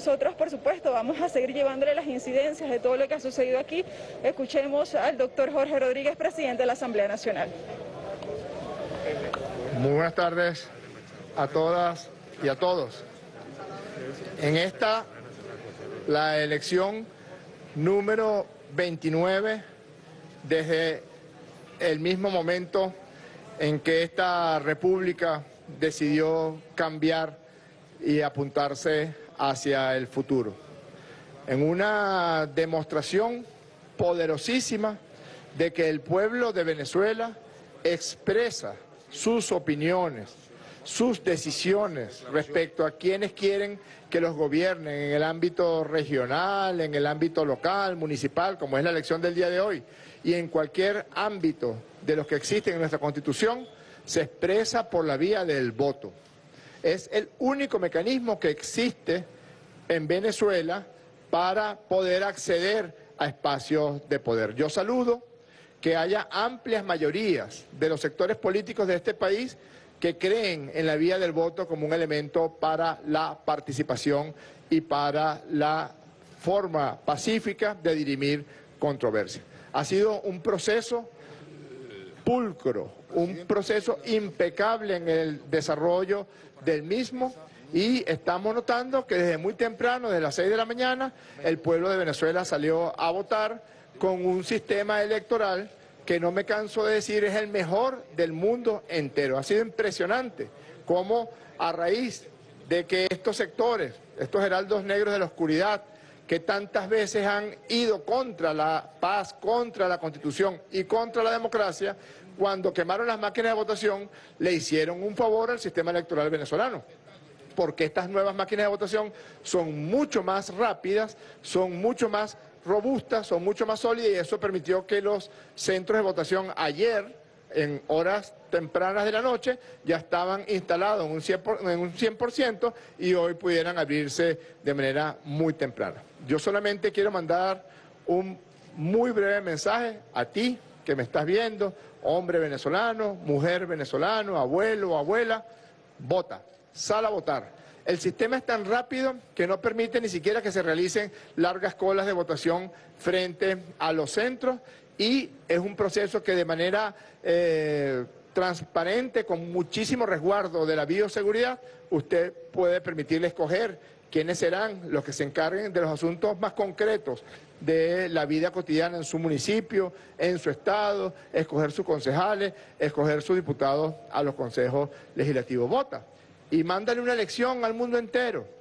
Nosotros, por supuesto, vamos a seguir llevándole las incidencias de todo lo que ha sucedido aquí. Escuchemos al doctor Jorge Rodríguez, presidente de la Asamblea Nacional. Muy buenas tardes a todas y a todos. En esta, la elección número 29, desde el mismo momento en que esta república decidió cambiar y apuntarse hacia el futuro, en una demostración poderosísima de que el pueblo de Venezuela expresa sus opiniones, sus decisiones respecto a quienes quieren que los gobiernen en el ámbito regional, en el ámbito local, municipal, como es la elección del día de hoy, y en cualquier ámbito de los que existen en nuestra Constitución, se expresa por la vía del voto. Es el único mecanismo que existe en Venezuela para poder acceder a espacios de poder. Yo saludo que haya amplias mayorías de los sectores políticos de este país que creen en la vía del voto como un elemento para la participación y para la forma pacífica de dirimir controversias. Ha sido un proceso pulcro, un proceso impecable en el desarrollo del mismo, y estamos notando que desde muy temprano, desde las 6 de la mañana, el pueblo de Venezuela salió a votar con un sistema electoral que no me canso de decir es el mejor del mundo entero. Ha sido impresionante cómo, a raíz de que estos sectores, estos heraldos negros de la oscuridad, que tantas veces han ido contra la paz, contra la Constitución y contra la democracia, cuando quemaron las máquinas de votación, le hicieron un favor al sistema electoral venezolano, porque estas nuevas máquinas de votación son mucho más rápidas, son mucho más robustas, son mucho más sólidas, y eso permitió que los centros de votación ayer, en horas tempranas de la noche, ya estaban instalados en un 100% y hoy pudieran abrirse de manera muy temprana. Yo solamente quiero mandar un muy breve mensaje a ti que me estás viendo, hombre venezolano, mujer venezolano, abuelo, abuela, vota, sal a votar. El sistema es tan rápido que no permite ni siquiera que se realicen largas colas de votación frente a los centros, y es un proceso que de manera transparente, con muchísimo resguardo de la bioseguridad, usted puede permitirle escoger quiénes serán los que se encarguen de los asuntos más concretos de la vida cotidiana en su municipio, en su estado, escoger sus concejales, escoger sus diputados a los consejos legislativos. Vota y mándale una elección al mundo entero.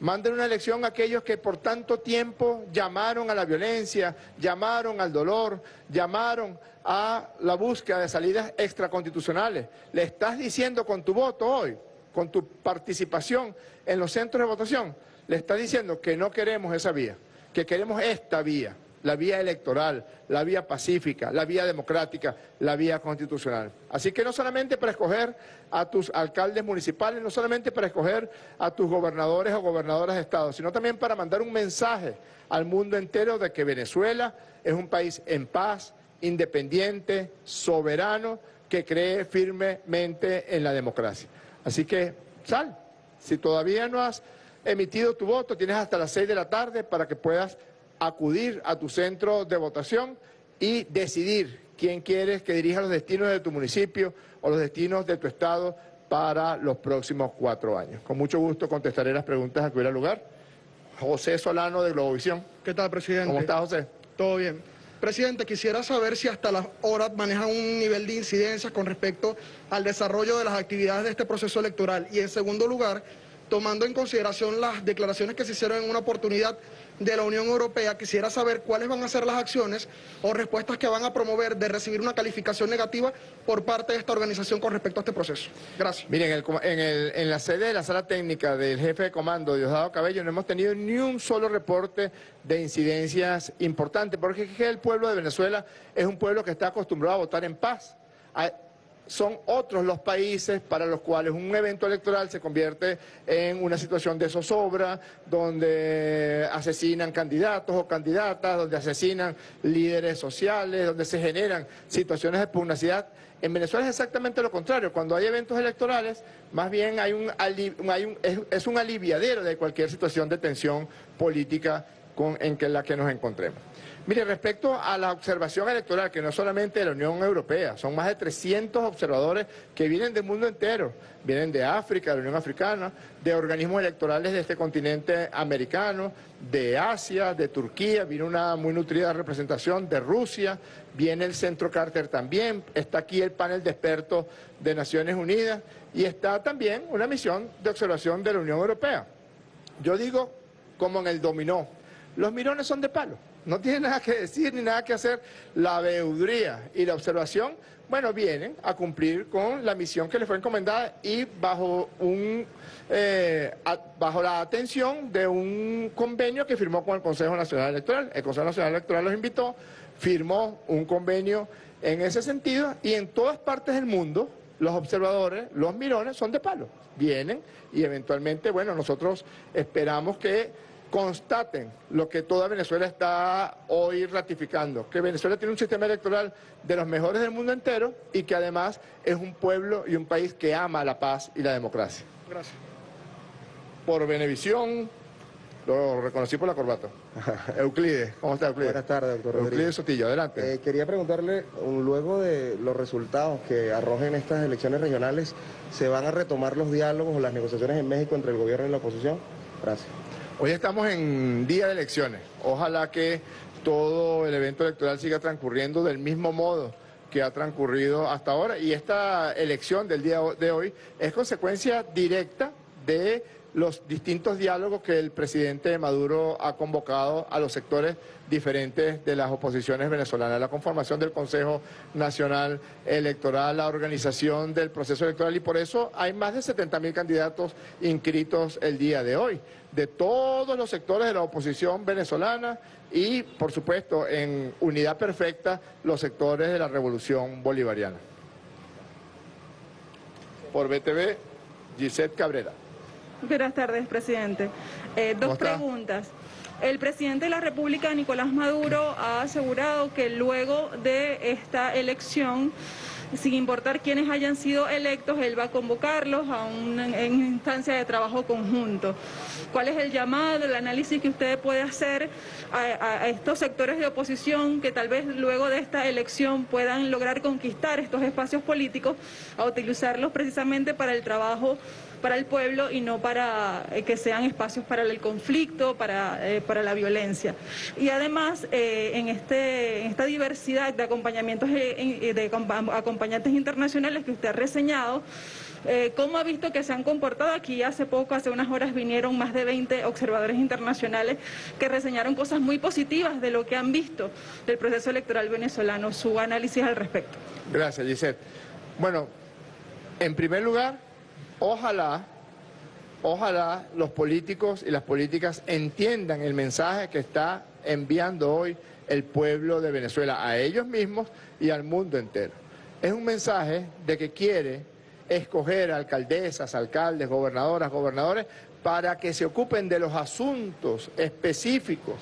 Mándale una elección a aquellos que por tanto tiempo llamaron a la violencia, llamaron al dolor, llamaron a la búsqueda de salidas extraconstitucionales. Le estás diciendo con tu voto hoy, con tu participación en los centros de votación, le estás diciendo que no queremos esa vía, que queremos esta vía, la vía electoral, la vía pacífica, la vía democrática, la vía constitucional. Así que no solamente para escoger a tus alcaldes municipales, no solamente para escoger a tus gobernadores o gobernadoras de estado, sino también para mandar un mensaje al mundo entero de que Venezuela es un país en paz, independiente, soberano, que cree firmemente en la democracia. Así que sal, si todavía no has emitido tu voto, tienes hasta las 6 de la tarde para que puedas acudir a tu centro de votación y decidir quién quieres que dirija los destinos de tu municipio o los destinos de tu estado para los próximos 4 años. Con mucho gusto contestaré las preguntas a que hubiera lugar. José Solano, de Globovisión. ¿Qué tal, presidente? ¿Cómo está, José? Todo bien. Presidente, quisiera saber si hasta las horas manejan un nivel de incidencias con respecto al desarrollo de las actividades de este proceso electoral. Y en segundo lugar, tomando en consideración las declaraciones que se hicieron en una oportunidad de la Unión Europea, quisiera saber cuáles van a ser las acciones o respuestas que van a promover de recibir una calificación negativa por parte de esta organización con respecto a este proceso. Gracias. Miren, en la sede de la sala técnica del jefe de comando, Diosdado Cabello, no hemos tenido ni un solo reporte de incidencias importantes, porque el pueblo de Venezuela es un pueblo que está acostumbrado a votar en paz. son otros los países para los cuales un evento electoral se convierte en una situación de zozobra, donde asesinan candidatos o candidatas, donde asesinan líderes sociales, donde se generan situaciones de pugnacidad. En Venezuela es exactamente lo contrario. Cuando hay eventos electorales, más bien es un aliviadero de cualquier situación de tensión política en la que nos encontremos. Mire, respecto a la observación electoral, que no es solamente de la Unión Europea, son más de 300 observadores que vienen del mundo entero, vienen de África, de la Unión Africana, de organismos electorales de este continente americano, de Asia, de Turquía, viene una muy nutrida representación de Rusia, viene el Centro Carter también, está aquí el panel de expertos de Naciones Unidas y está también una misión de observación de la Unión Europea. Yo digo, como en el dominó, los mirones son de palo. No tiene nada que decir ni nada que hacer. La veeduría y la observación, bueno, vienen a cumplir con la misión que les fue encomendada y bajo la atención de un convenio que firmó con el Consejo Nacional Electoral. El Consejo Nacional Electoral los invitó, firmó un convenio en ese sentido y en todas partes del mundo los observadores, los mirones, son de palo. Vienen y eventualmente, bueno, nosotros esperamos que constaten lo que toda Venezuela está hoy ratificando, que Venezuela tiene un sistema electoral de los mejores del mundo entero y que además es un pueblo y un país que ama la paz y la democracia. Gracias. Por Venevisión, lo reconocí por la corbata. Euclides, ¿cómo está, Euclides? Buenas tardes, doctor Rodríguez. Euclides Sotillo, adelante. Quería preguntarle, luego de los resultados que arrojen estas elecciones regionales, ¿se van a retomar los diálogos o las negociaciones en México entre el gobierno y la oposición? Gracias. Hoy estamos en día de elecciones. Ojalá que todo el evento electoral siga transcurriendo del mismo modo que ha transcurrido hasta ahora. Y esta elección del día de hoy es consecuencia directa de los distintos diálogos que el presidente Maduro ha convocado a los sectores diferentes de las oposiciones venezolanas, la conformación del Consejo Nacional Electoral, la organización del proceso electoral, y por eso hay más de 70.000 candidatos inscritos el día de hoy, de todos los sectores de la oposición venezolana y, por supuesto, en unidad perfecta, los sectores de la revolución bolivariana. Por BTV, Gisette Cabrera. Buenas tardes, presidente. Dos preguntas. El presidente de la República, Nicolás Maduro, ha asegurado que luego de esta elección, sin importar quiénes hayan sido electos, él va a convocarlos a una instancia de trabajo conjunto. ¿Cuál es el llamado, el análisis que usted puede hacer a estos sectores de oposición que tal vez luego de esta elección puedan lograr conquistar estos espacios políticos, a utilizarlos precisamente para el trabajo para el pueblo y no para que sean espacios para el conflicto, para la violencia? Y además, en esta diversidad de acompañamientos acompañantes internacionales que usted ha reseñado, ¿cómo ha visto que se han comportado? Aquí hace poco, hace unas horas, vinieron más de 20 observadores internacionales que reseñaron cosas muy positivas de lo que han visto del proceso electoral venezolano. Su análisis al respecto. Gracias, Gisette. Bueno, en primer lugar, Ojalá los políticos y las políticas entiendan el mensaje que está enviando hoy el pueblo de Venezuela a ellos mismos y al mundo entero. Es un mensaje de que quiere escoger alcaldesas, alcaldes, gobernadoras, gobernadores, para que se ocupen de los asuntos específicos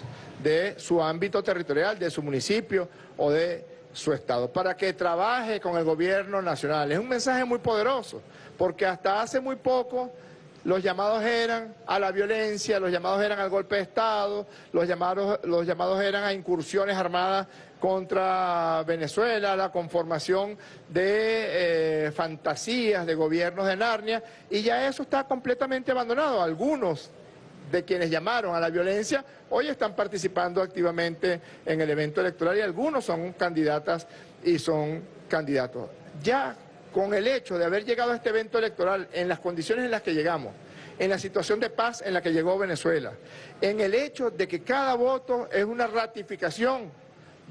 de su ámbito territorial, de su municipio o de su estado, para que trabaje con el gobierno nacional. Es un mensaje muy poderoso, porque hasta hace muy poco los llamados eran a la violencia, los llamados eran al golpe de Estado, los llamados eran a incursiones armadas contra Venezuela, la conformación de fantasías de gobiernos de Narnia, y ya eso está completamente abandonado. Algunos de quienes llamaron a la violencia hoy están participando activamente en el evento electoral y algunos son candidatas y son candidatos. Ya con el hecho de haber llegado a este evento electoral en las condiciones en las que llegamos, en la situación de paz en la que llegó Venezuela, en el hecho de que cada voto es una ratificación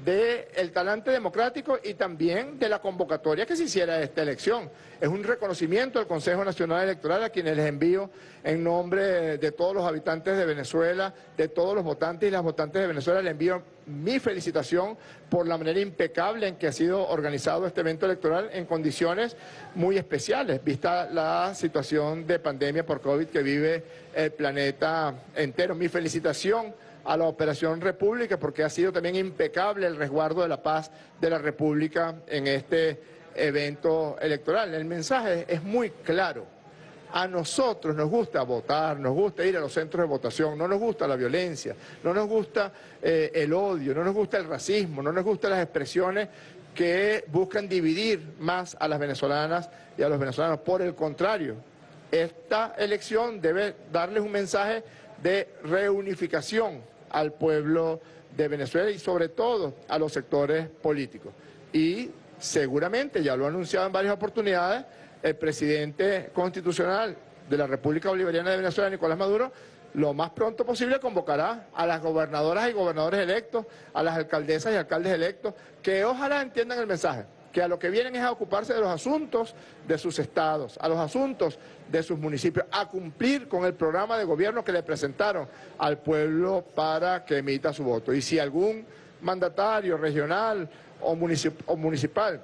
del talante democrático y también de la convocatoria que se hiciera a esta elección. Es un reconocimiento del Consejo Nacional Electoral, a quienes les envío en nombre de todos los habitantes de Venezuela, de todos los votantes y las votantes de Venezuela, les envío mi felicitación por la manera impecable en que ha sido organizado este evento electoral en condiciones muy especiales, vista la situación de pandemia por COVID que vive el planeta entero. Mi felicitación a la Operación República, porque ha sido también impecable el resguardo de la paz de la República en este evento electoral. El mensaje es muy claro. A nosotros nos gusta votar, nos gusta ir a los centros de votación, no nos gusta la violencia, no nos gusta el odio, no nos gusta el racismo, no nos gustan las expresiones que buscan dividir más a las venezolanas y a los venezolanos. Por el contrario, esta elección debe darles un mensaje de reunificación al pueblo de Venezuela y sobre todo a los sectores políticos. Y seguramente, ya lo ha anunciado en varias oportunidades, el presidente constitucional de la República Bolivariana de Venezuela, Nicolás Maduro, lo más pronto posible convocará a las gobernadoras y gobernadores electos, a las alcaldesas y alcaldes electos, que ojalá entiendan el mensaje, que a lo que vienen es a ocuparse de los asuntos de sus estados, a los asuntos de sus municipios, a cumplir con el programa de gobierno que le presentaron al pueblo para que emita su voto. Y si algún mandatario regional o municipal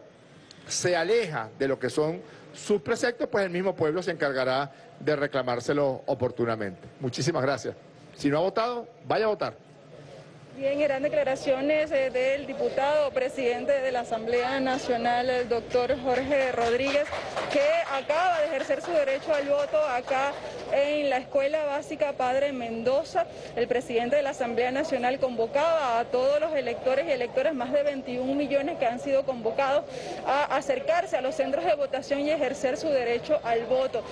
se aleja de lo que son sus preceptos, pues el mismo pueblo se encargará de reclamárselo oportunamente. Muchísimas gracias. Si no ha votado, vaya a votar. Bien, eran declaraciones del diputado presidente de la Asamblea Nacional, el doctor Jorge Rodríguez, que acaba de ejercer su derecho al voto acá en la Escuela Básica Padre Mendoza. El presidente de la Asamblea Nacional convocaba a todos los electores y electoras, más de 21 millones que han sido convocados, a acercarse a los centros de votación y ejercer su derecho al voto.